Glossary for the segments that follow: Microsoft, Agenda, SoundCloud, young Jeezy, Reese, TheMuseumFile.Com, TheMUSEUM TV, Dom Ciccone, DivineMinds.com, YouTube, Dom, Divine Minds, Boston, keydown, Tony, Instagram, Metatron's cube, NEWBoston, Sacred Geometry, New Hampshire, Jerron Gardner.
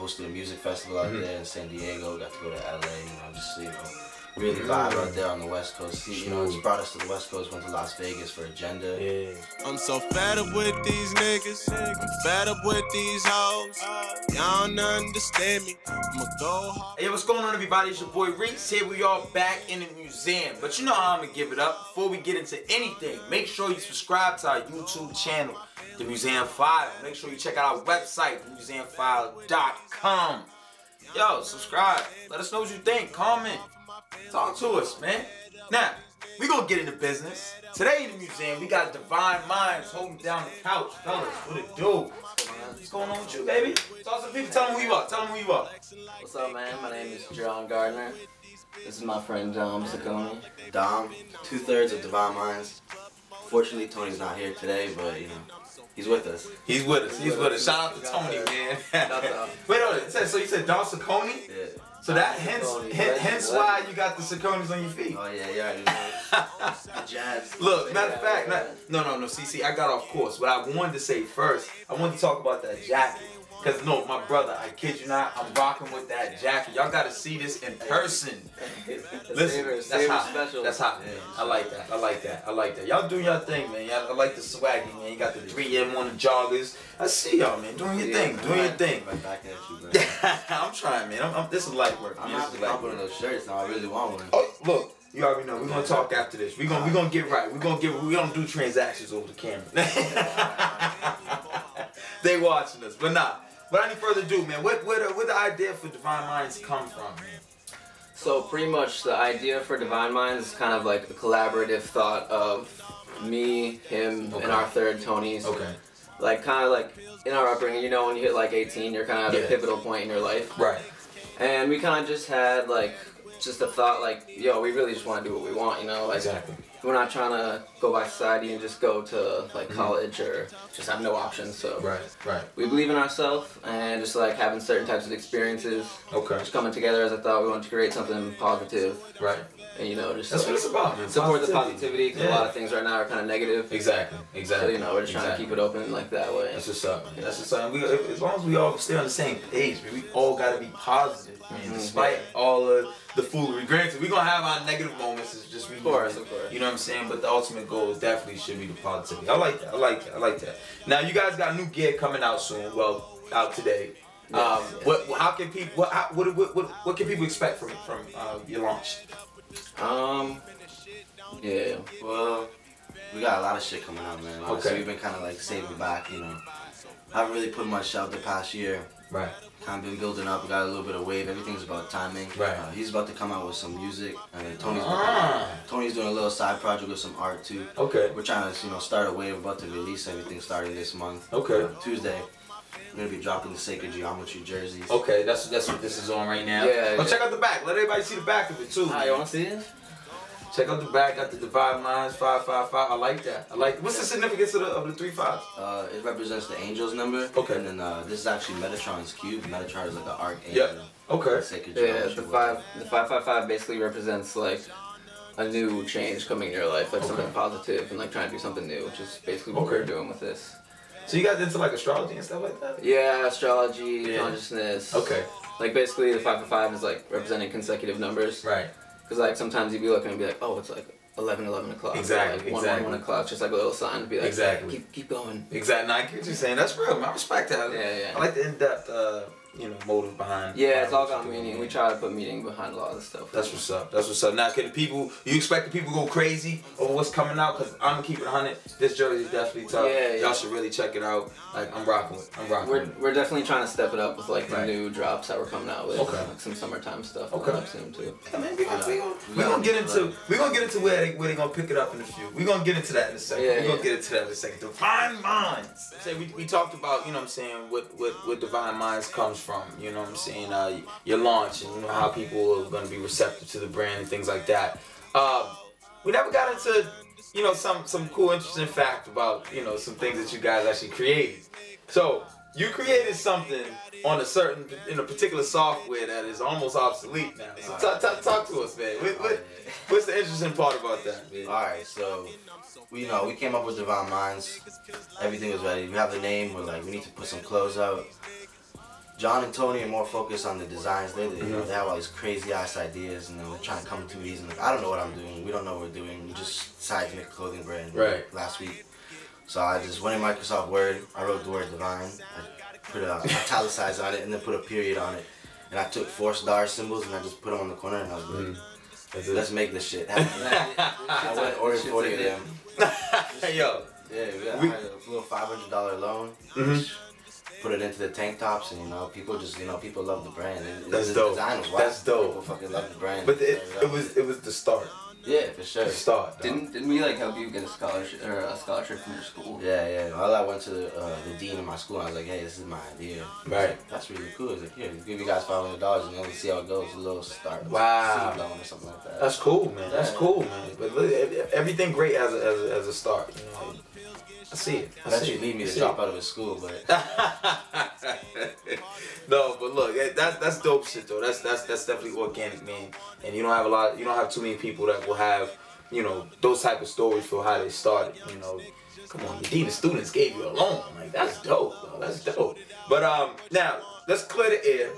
hosted a music festival out there in San Diego. Got to go to LA, you know, just, you know, really vibe out there on the West Coast. You know, it's brought us to the West Coast, went to Las Vegas for Agenda. Yeah. I'm so fed up with these niggas, I'm fed up with these hoes. Y'all don't understand me, I'ma go hard. Hey, what's going on, everybody? It's your boy Reese here. We are back in the museum, but you know how I'm gonna give it up. Before we get into anything, make sure you subscribe to our YouTube channel, The Museum File. Make sure you check out our website, TheMuseumFile.com. Yo, subscribe. Let us know what you think. Comment. Talk to us, man. Now, we gonna get into business. Today in the museum, we got Divine Minds holding down the couch. Fellas, what it do? What's going on with you, baby? Talk to the people. Tell them who you are. Tell them who you are. What's up, man? My name is Jerron Gardner. This is my friend Dom. Dom, 2/3 of Divine Minds. Fortunately, Tony's not here today, but you know, he's with us. He's with us. He's with us. Shout out to Tony, man. Wait, no, it says, so you said Dom Ciccone? Yeah. So that hence why you got the Ciccones on your feet. Oh yeah, yeah. Jazz. Look, matter of fact, no. See, I got off course. What I wanted to say first, I wanted to talk about that jacket. Cause no, my brother, I kid you not, I'm rocking with that jacket. Y'all gotta see this in person. Listen, that's hot. That's hot, man. I like that. I like that. Y'all do your thing, man. I like the swaggy, man. You got the 3M on the joggers. I see y'all, man. Doing your thing. Man. Doing your thing. Right back at you, man. I'm trying, man. This is light work. I'm not putting those shirts on. I really want one. Oh, look. You already know. We're gonna talk after this. We're gonna get right. We don't do transactions over the camera. They watching us, but nah. Without any further ado, man, where the idea for Divine Minds come from, man? So pretty much the idea for Divine Minds is kind of like a collaborative thought of me, him, and our third, Tony. Okay. Like kind of like in our upbringing, you know, when you hit like 18, you're kind of at a pivotal point in your life. Right. And we kind of just had like just a thought like, yo, we really just want to do what we want, you know? Like, exactly. We're not trying to go by society and just go to like college or just have no options. So we believe in ourselves and just like having certain types of experiences. Okay. Just coming together as a thought. We want to create something positive. Right. And you know, just that's like, what it's about. Man. Support the positivity because a lot of things right now are kind of negative. Exactly. Exactly. So, you know, we're just trying to keep it open like that way. That's what's up. Yeah. That's what's up. We, as long as we all stay on the same page, we all got to be positive, man. Despite all of the foolery. Granted, we're gonna have our negative moments. It's just of course. You know what I'm saying? But the ultimate goal definitely should be the positivity. I like that. I like that. Now you guys got new gear coming out soon. Well, out today. Yes, yes. What can people expect from your launch? Yeah. Well, we got a lot of shit coming out, man. Honestly, we've been kind of like saving back, you know. I haven't really put much out the past year. Right. Kind of been building up. We got a little bit of wave. Everything's about timing. Right. He's about to come out with some music, and Tony's doing a little side project with some art too. Okay. We're trying to, you know, start a wave. About to release everything starting this month. Okay. Tuesday. I'm gonna be dropping the Sacred Geometry jerseys. Okay, that's what this is on right now. Yeah. But check out the back. Let everybody see the back of it too. You wanna see it? Check out the back. Got the Divine Minds 555. I like that. I like that. What's the significance of the 3 5s? It represents the angel's number. Okay. And then this is actually Metatron's cube. Metatron is like an archangel. Yeah. Okay. The 555 basically represents like a new change coming in your life, like something positive, and like trying to do something new, which is basically what we're doing with this. So you guys into like astrology and stuff like that? Yeah, astrology, consciousness. Okay. Like basically the 555 is like representing consecutive numbers. Right. Because like sometimes you'd be looking and be like, oh, it's like 11 o'clock. Exactly. Like 1 o'clock. Just like a little sign to be like, exactly. Keep going. Exactly. No, I get what you're saying. That's real. I respect that. Yeah, yeah. I like the in-depth, you know, motive behind. Yeah, it's all got meaning. We try to put meaning behind a lot of the stuff. That's what's up. That's what's up. Now, can the people? You expect the people to go crazy over what's coming out? Cause I'm keeping 100. This jersey is definitely tough. Yeah, yeah. Y'all should really check it out. Like I'm rocking with. We're definitely trying to step it up with like the new drops that we're coming out with. Okay. Like some summertime stuff. Okay. Up soon too. Yeah, man, we're gonna get into where they gonna pick it up in the future. We're gonna get into that in a second. Yeah, Divine Minds. Say we talked about, you know what I'm saying, what Divine Minds comes from, you know what I'm saying, your launch, and you know how people are going to be receptive to the brand and things like that. We never got into, you know, some cool interesting fact about, you know, some things that you guys actually created. So you created something on in a particular software that is almost obsolete now. So talk to us, man. What's the interesting part about that, man? All right, so we came up with Divine Minds. Everything was ready. We have the name. We're like, we need to put some clothes out. John and Tony are more focused on the designs they did. You know, they have all these crazy ass ideas, and they're trying to come to these, and like, I don't know what I'm doing. We don't know what we're doing. We just decided to make a clothing brand last week. So I just went in Microsoft Word. I wrote the word divine. I put a italicize on it, and then put a period on it. And I took 4-star symbols, and I just put them on the corner, and I was like, let's make this shit happen. I went and ordered 40 of them. Yo. Yeah, we got a little $500 loan. Put it into the tank tops, and you know, people just, you know, people love the brand. That's dope. That's dope. People fucking love the brand. But it was the start. Yeah, for sure. The start. Dog. Didn't we like help you get a scholarship or a scholarship from your school? Yeah, yeah. Well, I went to the dean of my school. And I was like, hey, this is my idea. Right. Like, that's really cool. I was like, here, give you guys $500, and then we'll see how it goes. A little start. Wow. Loan or something like that. That's cool, man. That's cool, man. But look, everything great as a start. You know? I see it. I see you need me to drop out of his school, but no. But look, that's dope shit though. That's definitely organic, man. And you don't have you don't have too many people that will have, you know, those type of stories for how they started. You know, come on, the dean of students gave you a loan. Like that's dope, though. That's dope. But now let's clear the air.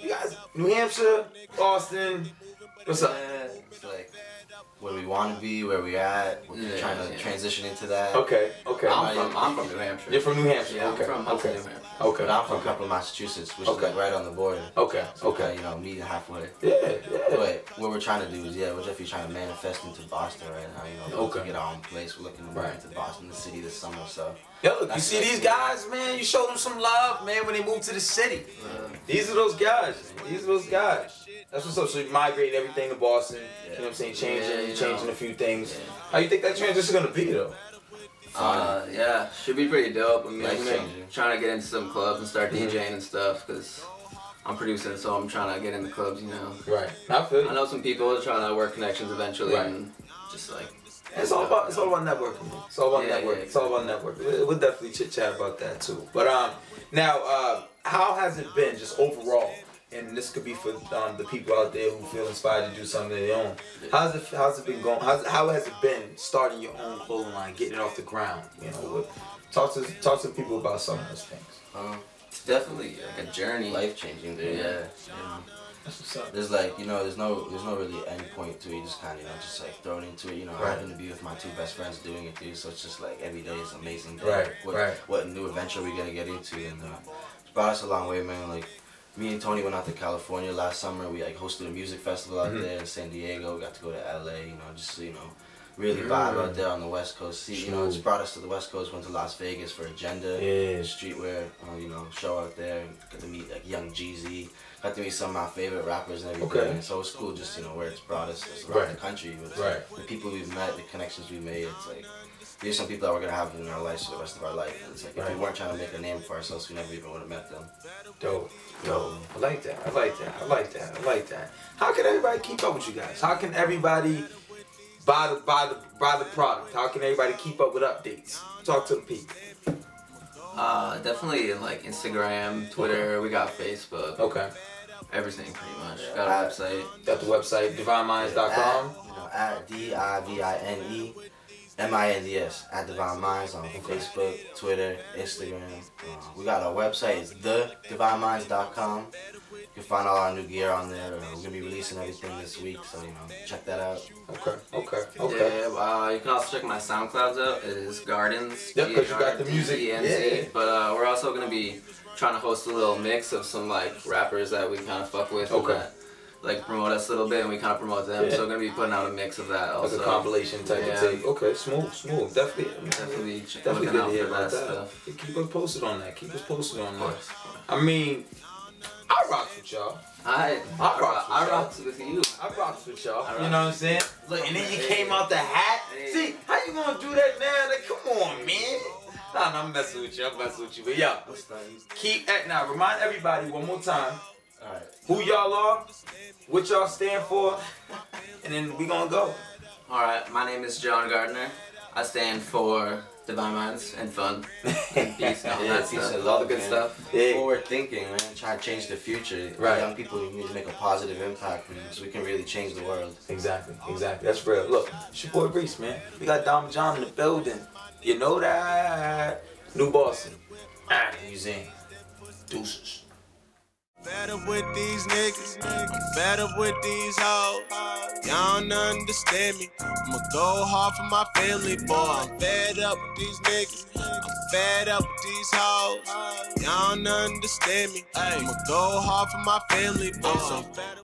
You guys, New Hampshire, Austin, what's up? It's like where we want to be, where we at. We're trying to transition into that. Okay, okay. I'm from New Hampshire. You're from New Hampshire? Yeah, okay. I'm from New Hampshire. Okay. But I'm from Copley, Massachusetts, which is like right on the border. Okay, so okay. You know, meet halfway. Yeah, yeah. But what we're trying to do is, yeah, we're definitely trying to manifest into Boston right now. You know, to get our own place. We're looking to move into Boston, the city this summer, so. Yo, look, you see these guys, man? You show them some love, man, when they move to the city. These are those guys. These are those guys. That's what's up. So you migrate everything to Boston. Yeah. You know what I'm saying? Changing a few things. Yeah. How you think that transition is gonna be though? Yeah, should be pretty dope. I mean, trying to get into some clubs and start DJing and stuff, cause I'm producing, so I'm trying to get in the clubs, you know. Right. I feel. I know some people are trying to work connections eventually, and just like. It's all about networking. It's all about networking. It's all about networking. We'll definitely chit chat about that too. But now how has it been just overall? And this could be for the people out there who feel inspired to do something of their own. How's it been going? How has it been starting your own clothing line, getting it off the ground? You know, talk to people about some of those things. It's definitely like a journey, life changing. Dude. Yeah. That's what's up. There's like, you know, there's no really end point to it. You just kind of, you know, just like throw it into it. You know, I happen to be with my two best friends doing it too, so it's just like every day is amazing. Day. Right. What new adventure we're gonna get into, and it's brought us a long way, man. Like. Me and Tony went out to California last summer. We like hosted a music festival out there in San Diego. We got to go to LA, you know, just you know, really vibe out there on the West Coast. See, you know, it's brought us to the West Coast. Went to Las Vegas for Agenda, streetwear, you know, show out there. Got to meet like young Jeezy. Got to meet some of my favorite rappers and everything. Okay. And so it's cool, just you know, where it's brought us just around the country. But the people we've met, the connections we made. It's like these are some people that we're gonna have in our lives for the rest of our life. It's like if we weren't trying to make a name for ourselves, we never even would have met them. Dope. Dope. I like that. I like that. I like that. I like that. How can everybody keep up with you guys? How can everybody buy the product? How can everybody keep up with updates? Talk to the people. Definitely like Instagram, Twitter. We got Facebook. Okay. Everything pretty much. Yeah, got a website. Got the website DivineMinds.com. You know, at DivineMinds at Divine Minds on Facebook, Twitter, Instagram. We got our website, it's TheMUSEUMFile.com. You can find all our new gear on there. We're going to be releasing everything this week, so you know, check that out. Okay. Yeah, you can also check my SoundClouds out. It is Gardens. Yep, because you got the music. Yeah. But we're also going to be trying to host a little mix of some like rappers that we kind of fuck with. Okay. Like promote us a little bit, and we kind of promote them. Yeah. So we're gonna be putting out a mix of that also. Like a compilation type of tape. Okay, smooth. Definitely good to hear about that stuff. Yeah, keep us posted on that. I mean, I rocks with y'all. I rocks with you. I rocks with y'all. You know what I'm saying? Look, and then you came out the hat. See, how you gonna do that now? Like, come on, man. Nah, I'm messing with you. But yo, keep at now. Remind everybody one more time. All right. Who y'all are, what y'all stand for, and then we gonna go. Alright, my name is Jerron Gardner. I stand for Divine Minds and fun. And peace and all that stuff. All the good stuff. Yeah. Forward thinking, man. Trying to change the future. Right. Young people, we need to make a positive impact, man, so we can really change the world. Exactly. That's real. Look, it's your boy Reese, man. We got Dom and John in the building. You know that. New Boston. Museum. Deuces. Fed up with these niggas, fed up with these hoes. Y'all don't understand me. I'ma go hard for my family, boy. I'm fed up with these niggas, I'm fed up with these hoes. Y'all don't understand me. I'ma go hard for my family, boy. I'm so fed up.